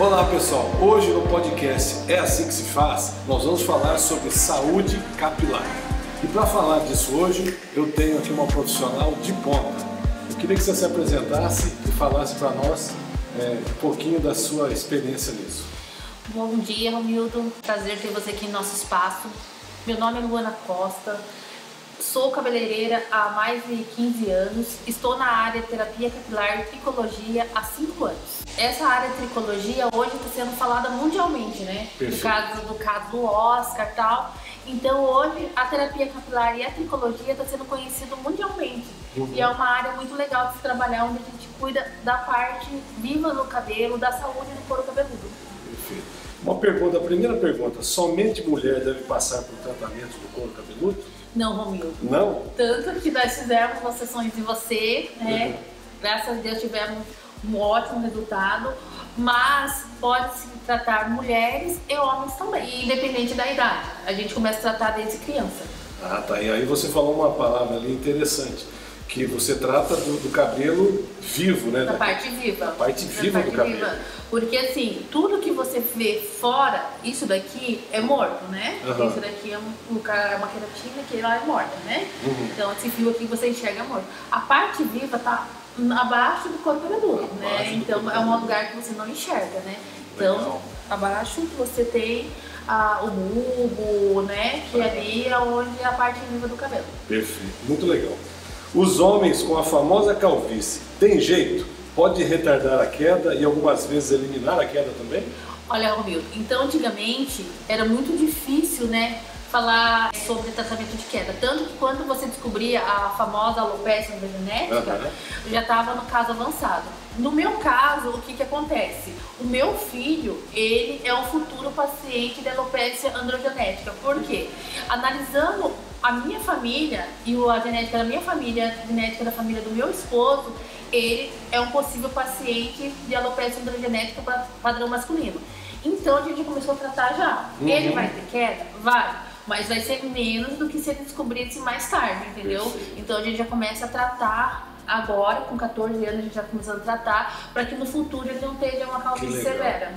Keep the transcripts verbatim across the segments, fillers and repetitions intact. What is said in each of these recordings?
Olá pessoal, hoje no podcast É Assim Que Se Faz, nós vamos falar sobre saúde capilar. E para falar disso hoje, eu tenho aqui uma profissional de ponta. Eu queria que você se apresentasse e falasse para nós é, um pouquinho da sua experiência nisso. Bom dia, Romildo. Prazer ter você aqui no nosso espaço. Meu nome é Luana Costa, sou cabeleireira há mais de quinze anos, estou na área de terapia capilar e tricologia há cinco anos. Essa área de tricologia hoje está sendo falada mundialmente, né? No caso, no caso do Oscar e tal. Então hoje a terapia capilar e a tricologia está sendo conhecida mundialmente. Uhum. E é uma área muito legal de se trabalhar, onde a gente cuida da parte viva do cabelo, da saúde do couro cabeludo. Perfeito. Uma pergunta, a primeira pergunta, somente mulher deve passar por tratamento do couro cabeludo? Não, Romildo. Não? Tanto que nós fizemos umas sessões de você, né? Uhum. Graças a Deus tivemos um ótimo resultado, mas pode-se tratar mulheres e homens também, independente da idade. A gente começa a tratar desde criança. Ah, tá. E aí você falou uma palavra ali interessante, que você trata do, do cabelo vivo, né? Da, da parte viva. Da parte viva da parte do cabelo. Viva. Porque assim, tudo que você vê fora, isso daqui é morto, né? Uhum. Isso daqui é uma queratina que ela é morta, né? Uhum. Então esse fio aqui você enxerga morto. A parte viva tá abaixo do couro cabeludo, né? Então é um lugar que você não enxerga, né? Então, legal. Abaixo você tem ah, o bulbo, né? Que ali é onde é a parte viva do cabelo. Perfeito, muito legal. Os homens com a famosa calvície, tem jeito? Pode retardar a queda e algumas vezes eliminar a queda também? Olha, Romildo, então antigamente era muito difícil, né, falar sobre tratamento de queda. Tanto que quando você descobria a famosa alopecia androgenética, uhum, já estava no caso avançado. No meu caso, o que que acontece? O meu filho, ele é um futuro paciente de alopecia androgenética. Por quê? Analisando a minha família e a genética da minha família, a genética da família do meu esposo, ele é um possível paciente de alopecia androgenética para padrão masculino. Então a gente começou a tratar já. Uhum. Ele vai ter queda? Vai. Mas vai ser menos do que se ele descobrisse mais tarde, entendeu? Perfeito. Então a gente já começa a tratar agora, com quatorze anos a gente já começa a tratar, para que no futuro ele não tenha uma calvície severa.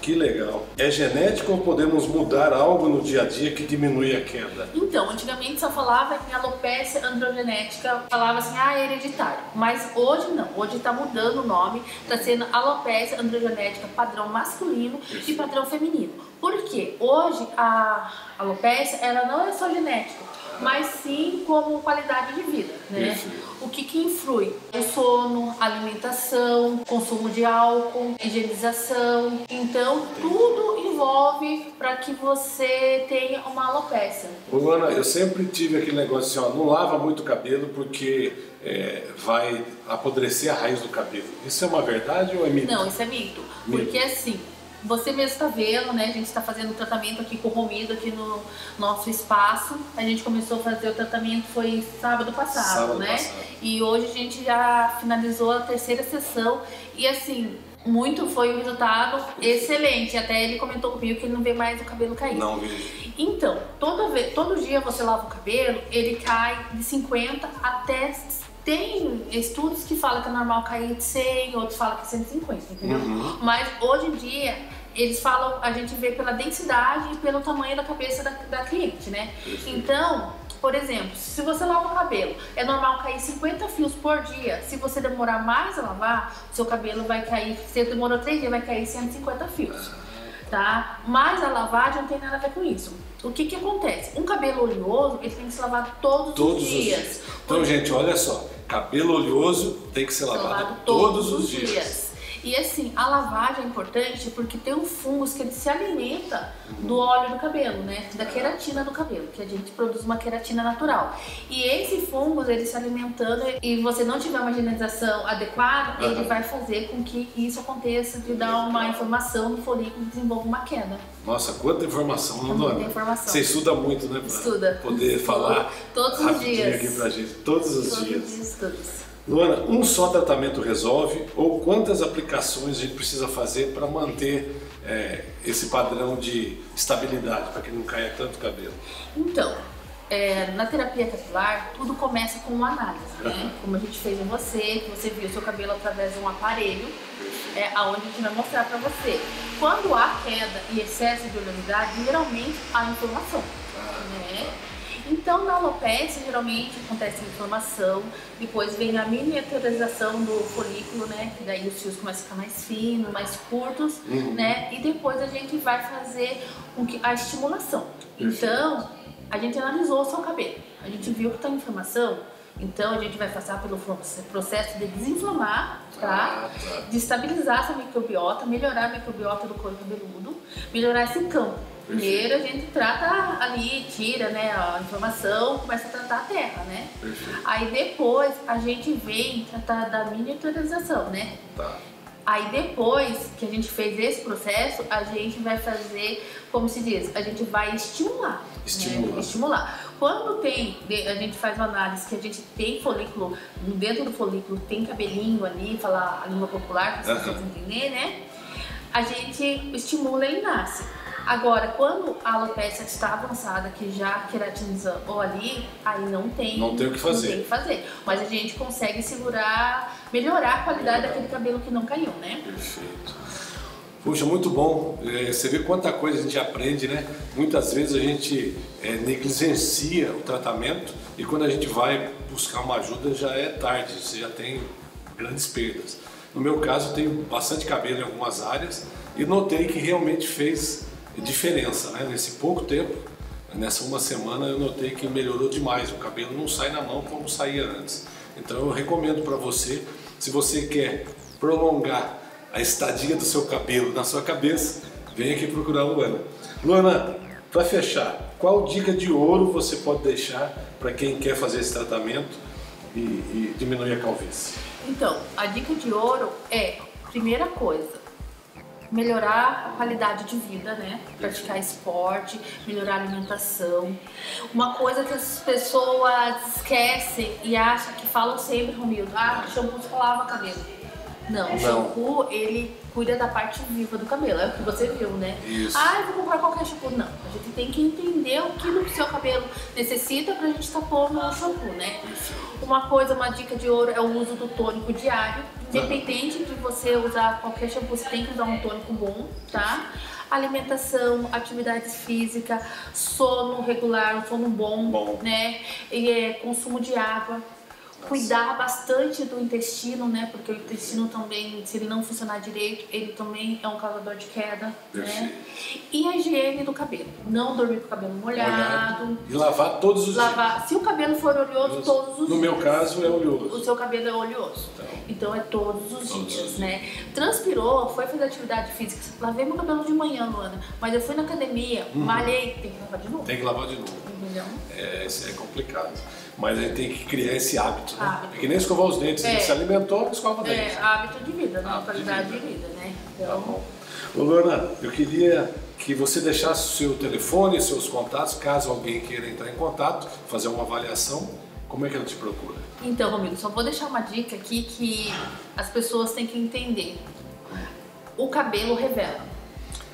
Que legal. É genético ou podemos mudar algo no dia a dia que diminui a queda? Então, antigamente só falava em alopecia androgenética, falava assim, ah, é hereditário. Mas hoje não, hoje está mudando o nome, está sendo alopecia androgenética padrão masculino e padrão feminino. Por quê? Hoje a alopecia, ela não é só genética, mas sim como qualidade de vida, né? Isso. O que que influi? O sono, alimentação, consumo de álcool, higienização. Então, tudo envolve para que você tenha uma alopecia. Luana, eu sempre tive aquele negócio assim, ó, não lava muito o cabelo porque é, vai apodrecer a raiz do cabelo. Isso é uma verdade ou é mito? Não, isso é mito. mito. Porque assim, você mesmo está vendo, né? A gente está fazendo o tratamento aqui com o Romildo, aqui no nosso espaço. A gente começou a fazer o tratamento, foi sábado passado, sábado né? Passado. E hoje a gente já finalizou a terceira sessão e assim, muito foi um resultado excelente. Até ele comentou comigo que ele não vê mais o cabelo cair. Não vejo. Então, todo, todo dia você lava o cabelo, ele cai de cinquenta até... Tem estudos que falam que é normal cair de cem, outros falam que é cento e cinquenta, entendeu? Uhum. Mas hoje em dia, eles falam, a gente vê pela densidade e pelo tamanho da cabeça da, da cliente, né? Isso. Então, por exemplo, se você lava o cabelo, é normal cair cinquenta fios por dia. Se você demorar mais a lavar, seu cabelo vai cair, se você demorou três dias, vai cair cento e cinquenta fios, tá? Mas a lavagem não tem nada a ver com isso. O que que acontece? Um cabelo oleoso, ele tem que se lavar todos, todos os dias. Os dias. Então, porque... gente, olha só. Cabelo oleoso tem que ser lavado, lavado todos, todos os dias. dias. E assim, a lavagem é importante porque tem um fungus que ele se alimenta do óleo do cabelo, né? Da queratina do cabelo, que a gente produz uma queratina natural. E esse fungus, ele se alimentando e você não tiver uma higienização adequada, uhum, ele vai fazer com que isso aconteça, de dar uma inflamação no folículo e desenvolva uma queda. Nossa, quanta informação, não dona? informação. Você estuda muito, né? Estuda. Poder estuda. falar todos os dias aqui pra gente, todos os todos dias. Os estudos. Luana, um só tratamento resolve ou quantas aplicações a gente precisa fazer para manter é, esse padrão de estabilidade, para que não caia tanto cabelo? Então, é, na terapia capilar, tudo começa com uma análise, né? Como a gente fez em você, que você viu o seu cabelo através de um aparelho. é aonde a gente vai mostrar para você. Quando há queda e excesso de oleosidade, geralmente há inflamação, né? Então, na alopecia, geralmente acontece inflamação, depois vem a miniaturização do folículo, né? Que daí os fios começam a ficar mais finos, mais curtos, uhum. né? E depois a gente vai fazer a estimulação. Então, a gente analisou só o cabelo, a gente viu que tá inflamação, então a gente vai passar pelo processo de desinflamar, tá? De estabilizar essa microbiota, melhorar a microbiota do couro cabeludo, melhorar esse campo. Primeiro a gente trata ali, tira, né, a inflamação, começa a tratar a terra, né? Perfeito. Aí depois a gente vem tratar da miniaturização, né? Tá. Aí depois que a gente fez esse processo, a gente vai fazer, como se diz, a gente vai estimular. Estimular. Né? Estimular. Quando tem, a gente faz uma análise que a gente tem folículo, dentro do folículo tem cabelinho ali, falar a língua popular, para vocês entenderem, né? A gente estimula e ele nasce. Agora, quando a alopecia está avançada, que já queratinizou ali, aí não tem, não tem o que fazer. Não tem o que fazer. Mas a gente consegue segurar, melhorar a qualidade daquele cabelo que não caiu, né? Perfeito. Puxa, muito bom. É, você vê quanta coisa a gente aprende, né? Muitas vezes a gente é, negligencia o tratamento e quando a gente vai buscar uma ajuda já é tarde, você já tem grandes perdas. No meu caso, eu tenho bastante cabelo em algumas áreas e notei que realmente fez diferença, né? Nesse pouco tempo, nessa uma semana, eu notei que melhorou demais, o cabelo não sai na mão como saía antes. Então eu recomendo para você, se você quer prolongar a estadia do seu cabelo na sua cabeça, vem aqui procurar a Luana. Luana, para fechar, qual dica de ouro você pode deixar para quem quer fazer esse tratamento e, e diminuir a calvície? Então, a dica de ouro é, primeira coisa, melhorar a qualidade de vida, né? Praticar esporte, melhorar a alimentação. Uma coisa que as pessoas esquecem e acham que falam sempre, Romildo, ah, shampoo só lava o cabelo. Não, o shampoo, ele cuida da parte viva do cabelo, é o que você viu, né? Isso. Ah, eu vou comprar qualquer shampoo. Não, a gente tem que entender o que o seu cabelo necessita pra gente estar pondo no shampoo, né? Uma coisa, uma dica de ouro é o uso do tônico diário. Independente de você usar qualquer shampoo, você tem que usar um tônico bom, tá? Alimentação, atividade física, sono regular, um sono bom, bom. né? E, é, consumo de água. Cuidar bastante do intestino, né? Porque o intestino também, se ele não funcionar direito, ele também é um causador de queda, né? E a higiene do cabelo. Não dormir com o cabelo molhado. molhado. E lavar todos os lavar. dias. Se o cabelo for oleoso, Nos, todos os no dias. No meu caso, é oleoso. O seu cabelo é oleoso. Então, então é todos os todos dias, né? Transpirou, foi fazer atividade física. Lavei meu cabelo de manhã, Luana. Mas eu fui na academia, uhum. malhei. Tem que lavar de novo. Tem que lavar de novo. É, é complicado, mas a gente tem que criar esse hábito, né? hábito. É que nem escovar os dentes, é. se alimentou, escova os é, dentes. É, hábito de vida, né? Qualidade de, de vida, né? Então... Tá bom. Ô, Luana, eu queria que você deixasse o seu telefone, seus contatos, caso alguém queira entrar em contato, fazer uma avaliação, como é que ela te procura? Então, Romildo, só vou deixar uma dica aqui que as pessoas têm que entender. O cabelo revela.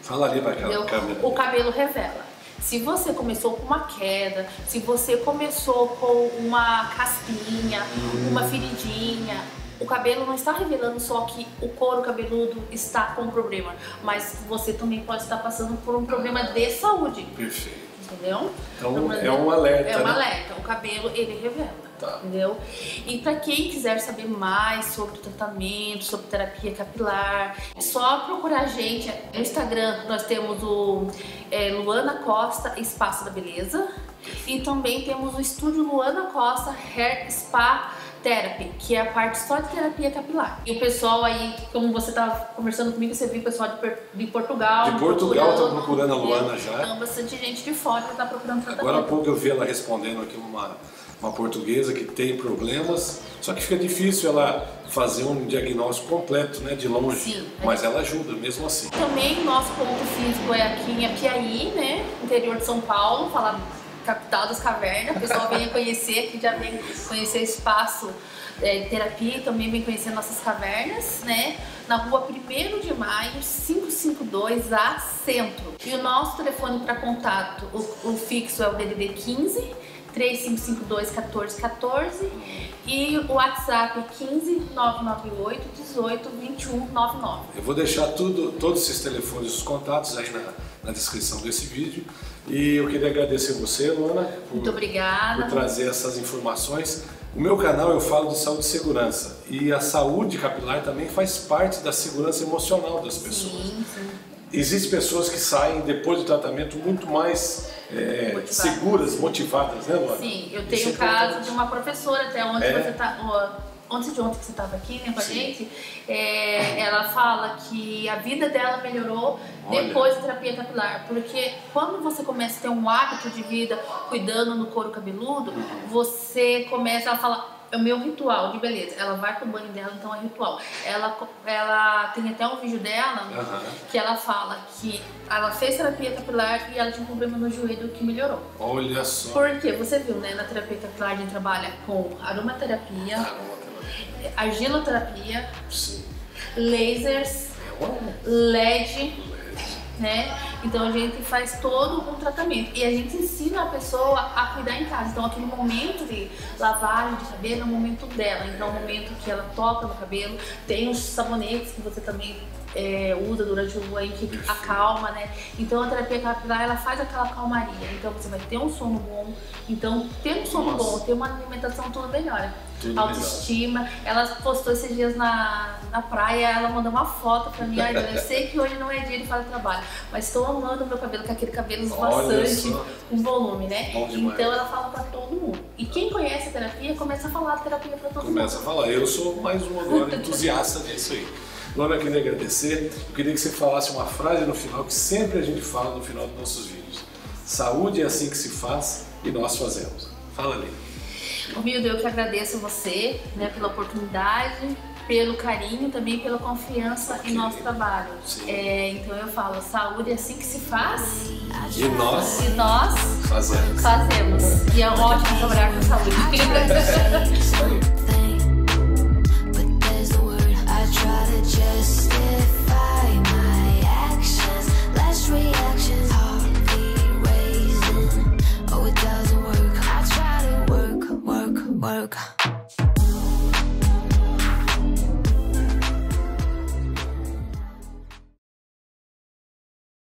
Fala ali pra aquela câmera. O cabelo revela. Se você começou com uma queda, se você começou com uma caspinha, uma feridinha, o cabelo não está revelando só que o couro cabeludo está com um problema, mas você também pode estar passando por um problema de saúde. Perfeito. Entendeu? Então, então é um alerta. É um né? alerta. O cabelo, ele revela. Tá. Entendeu? E para quem quiser saber mais sobre o tratamento, sobre terapia capilar, é só procurar a gente no Instagram. Nós temos o é, Luana Costa Espaço da Beleza e também temos o estúdio Luana Costa Hair Spa Therapy, que é a parte só de terapia capilar. E o pessoal aí, como você estava conversando comigo, você viu o pessoal de, de Portugal. De Portugal está procurando a Luana já. Então, bastante gente de fora está procurando tratamento. Agora há pouco eu vi ela respondendo aqui uma, uma portuguesa que tem problemas, só que fica difícil ela fazer um diagnóstico completo, né, de longe. Sim, é. Mas ela ajuda mesmo assim. Também nosso ponto físico é aqui em Apiaí, né, interior de São Paulo, falar capital das cavernas, o pessoal vem conhecer aqui, já vem conhecer o espaço é, de terapia, também vem conhecer nossas cavernas, né? Na rua primeiro de maio, quinhentos e cinquenta e dois, A Centro. E o nosso telefone para contato, o, o fixo é o D D D quinze três cinco cinco dois, um quatro um quatro e o WhatsApp é quinze, nove nove oito, dezoito, vinte e um, noventa e nove. Eu vou deixar tudo, todos esses telefones e os contatos aí na, na descrição desse vídeo. E eu queria agradecer você, Luana, por, Muito obrigada. por trazer essas informações. O meu canal eu falo de saúde e segurança, e a saúde capilar também faz parte da segurança emocional das pessoas. Sim, sim. Existem pessoas que saem depois do tratamento muito mais é, motivadas. seguras, motivadas, né, Luana? Sim, eu tenho o caso de uma professora, até onde é. você tá, ontem de ontem que você estava aqui, né, com a gente, é, ela fala que a vida dela melhorou Olha. depois da terapia capilar, porque quando você começa a ter um hábito de vida cuidando no couro cabeludo, uhum. você começa a falar... É o meu ritual de beleza. Ela vai pro banho dela, então é ritual. Ela, ela tem até um vídeo dela uhum. que ela fala que ela fez terapia capilar e ela tinha um problema no joelho que melhorou. Olha só. Porque você viu, né? Na terapia capilar a gente trabalha com aromaterapia, aromaterapia. argiloterapia, Sim. lasers, L E D. Né? Então a gente faz todo um tratamento e a gente ensina a pessoa a cuidar em casa. Então aquele momento de lavagem de cabelo é o momento dela, então é o momento que ela toca no cabelo. Tem os sabonetes que você também é, usa durante o banho que acalma, né? Então a terapia capilar ela faz aquela calmaria, então você vai ter um sono bom. Então ter um sono Nossa. bom, ter uma alimentação toda melhora. Tudo autoestima, melhor. Ela postou esses dias na, na praia, ela mandou uma foto pra mim, ah, eu sei que hoje não é dia de fazer trabalho, mas estou amando o meu cabelo, com aquele cabelo bastante com volume, né? Então ela fala pra todo mundo. E quem conhece a terapia, começa a falar de terapia pra todo mundo. Começa a falar, eu sou mais um agora entusiasta disso aí. Luana, eu queria agradecer, eu queria que você falasse uma frase no final, que sempre a gente fala no final dos nossos vídeos. Saúde é assim que se faz e nós fazemos. Fala ali. Humilde, eu que agradeço você, né, pela oportunidade, pelo carinho, também pela confiança em nosso trabalho. É, então eu falo, saúde é assim que se faz e nós, e nós fazemos. fazemos. E é ótimo trabalhar com saúde. Work.